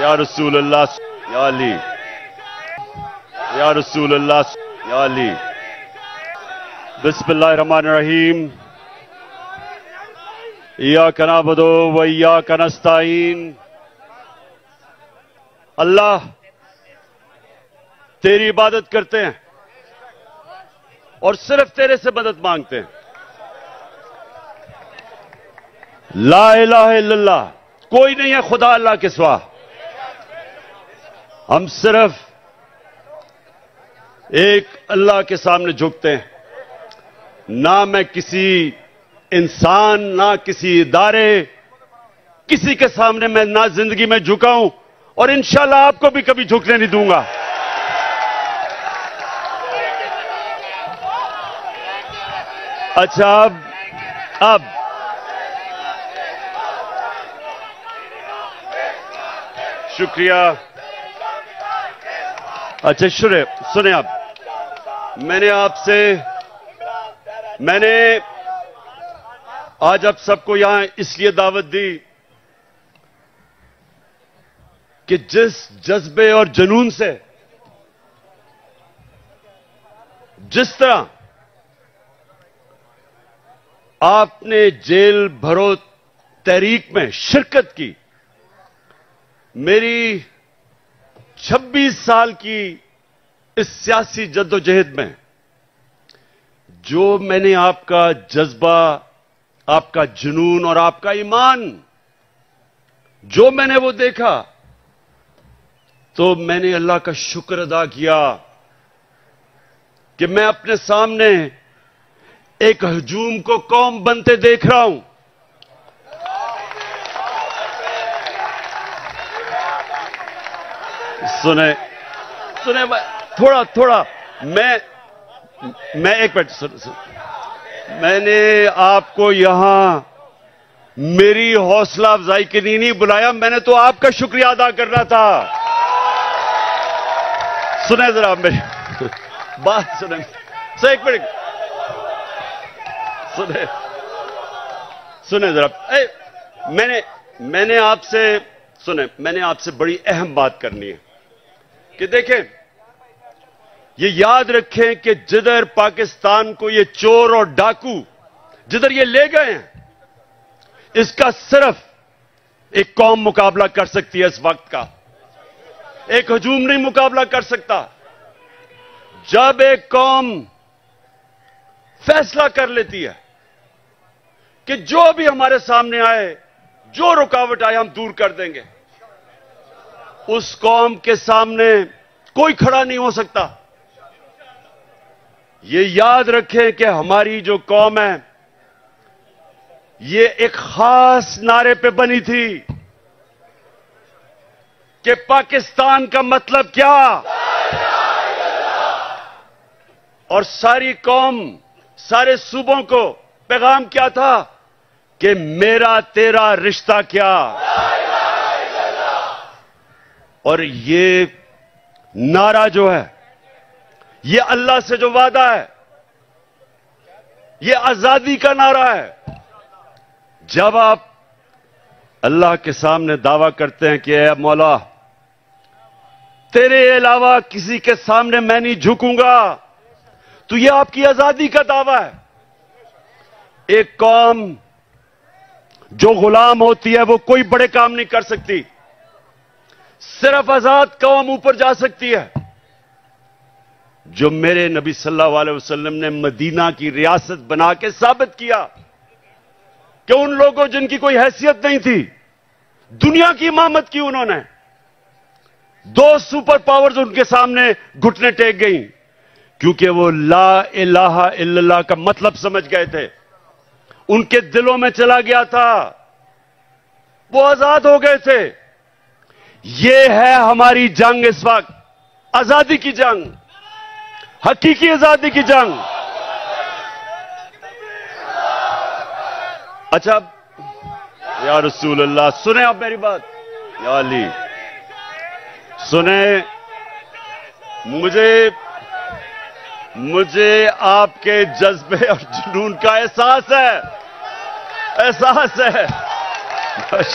يا رسول الله يا علي يا رسول الله يا علي. بسم الله الرحمن الرحيم. إياك نعبد وإياك نستعين. اللہ تیری عبادت کرتے ہیں اور صرف تیرے سے مدد مانگتے ہیں. لا الہ الا اللہ، کوئی نہیں ہے خدا اللہ کے سوا. ہم صرف ایک اللہ کے سامنے جھکتے ہیں. نہ میں کسی انسان، نہ کسی ادارے، کسی کے سامنے میں نہ زندگی میں جھکا ہوں، اور انشاءاللہ آپ کو بھی کبھی جھکنے نہیں دوں گا. اچھا اب شکریہ. اچھا سنیں آپ، میں نے آج آپ سب کو یہاں اس لیے دعوت دی کہ جس جذبے اور جنون سے، جس طرح آپ نے جیل بھرو تحریک میں شرکت کی، میری 26 سال کی اس سیاسی جدوجہد میں جو میں نے آپ کا جذبہ، آپ کا جنون اور آپ کا ایمان جو میں نے وہ دیکھا، تو میں نے اللہ کا شکر ادا کیا کہ میں اپنے سامنے ایک ہجوم کو قوم بنتے دیکھ رہا ہوں. سنیں تھوڑا میں ایک منٹ میں نے آپ کو یہاں میری حوصلہ افزائی کے لیے نہیں بلایا، میں نے تو آپ کا شکریہ ادا کرنا تھا. سنیں ذرا میری بات سنیں. ایک منٹ سنیں ذرا، میں نے آپ سے بڑی اہم بات کرنی ہے کہ دیکھیں، یہ یاد رکھیں کہ جدھر پاکستان کو یہ چور اور ڈاکو جدھر یہ لے گئے ہیں، اس کا صرف ایک قوم مقابلہ کر سکتی ہے. اس وقت کا ایک ہجوم نہیں مقابلہ کر سکتا. جب ایک قوم فیصلہ کر لیتی ہے کہ جو بھی ہمارے سامنے آئے، جو رکاوٹ آئے، ہم دور کر دیں گے، اس قوم کے سامنے کوئی کھڑا نہیں ہو سکتا. یہ یاد رکھیں کہ ہماری جو قوم ہے، یہ ایک خاص نعرے پہ بنی تھی کہ پاکستان کا مطلب کیا، اور ساری قوم، سارے صوبوں کو پیغام کیا تھا کہ میرا تیرا رشتہ کیا. اور یہ نعرہ جو ہے، یہ اللہ سے جو وعدہ ہے، یہ آزادی کا نعرہ ہے. جب آپ اللہ کے سامنے دعویٰ کرتے ہیں کہ اے مولا، تیرے علاوہ کسی کے سامنے میں نہیں جھکوں گا، تو یہ آپ کی آزادی کا دعویٰ ہے. ایک قوم جو غلام ہوتی ہے وہ کوئی بڑے کام نہیں کر سکتی، صرف آزاد قوم اوپر جا سکتی ہے. جو میرے نبی صلی اللہ علیہ وسلم نے مدینہ کی ریاست بنا کے ثابت کیا کہ ان لوگوں جن کی کوئی حیثیت نہیں تھی، دنیا کی امامت کی. انہوں نے 2 سپر پاورز ان کے سامنے گھٹنے ٹیک گئیں، کیونکہ وہ لا الہ الا اللہ کا مطلب سمجھ گئے تھے، ان کے دلوں میں چلا گیا تھا، وہ آزاد ہو گئے تھے. یہ ہے ہماری جنگ اس وقت، آزادی کی جنگ، حقیقی آزادی کی جنگ. اچھا یا رسول اللہ، سنیں آپ میری بات. یا علی سنیں، مجھے آپ کے جذبے اور جنون کا احساس ہے.